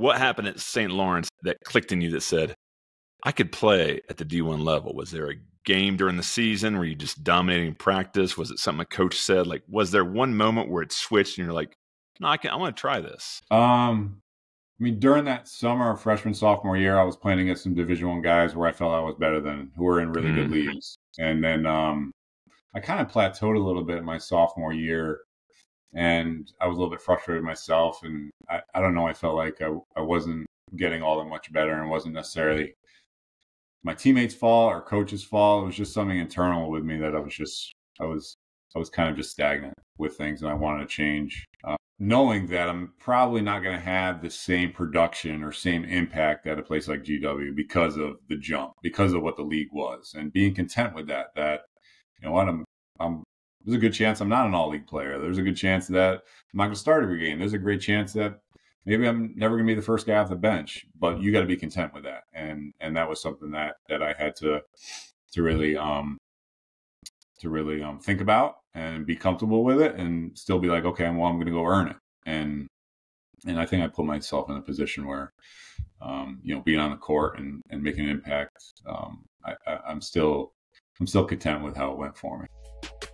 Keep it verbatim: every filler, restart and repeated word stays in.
What happened at Saint Lawrence that clicked in you that said, I could play at the D one level? Was there a game during the season where you just dominating practice? Was it something a coach said? Like, was there one moment where it switched and you're like, no, I can, I want to try this? Um, I mean, during that summer, freshman, sophomore year, I was playing against some Division One guys where I felt I was better than, who were in really mm. good leagues. And then um, I kind of plateaued a little bit in my sophomore year. And I was a little bit frustrated myself. And I, I don't know, I felt like I, I wasn't getting all that much better, and wasn't necessarily my teammates' fault or coach's fault. It was just something internal with me that I was just, I was, I was kind of just stagnant with things, and I wanted to change. Uh, knowing that I'm probably not going to have the same production or same impact at a place like G W because of the jump, because of what the league was, and being content with that, that, you know what, I'm, I'm, there's a good chance I'm not an all-league player. There's a good chance that I'm not going to start every game. There's a great chance that maybe I'm never going to be the first guy off the bench, but you got to be content with that. And and that was something that that I had to to really um to really um think about and be comfortable with it, and still be like, okay, well, I'm going to go earn it. And and I think I put myself in a position where um you know, being on the court and and making an impact, um I, I I'm still I'm still content with how it went for me.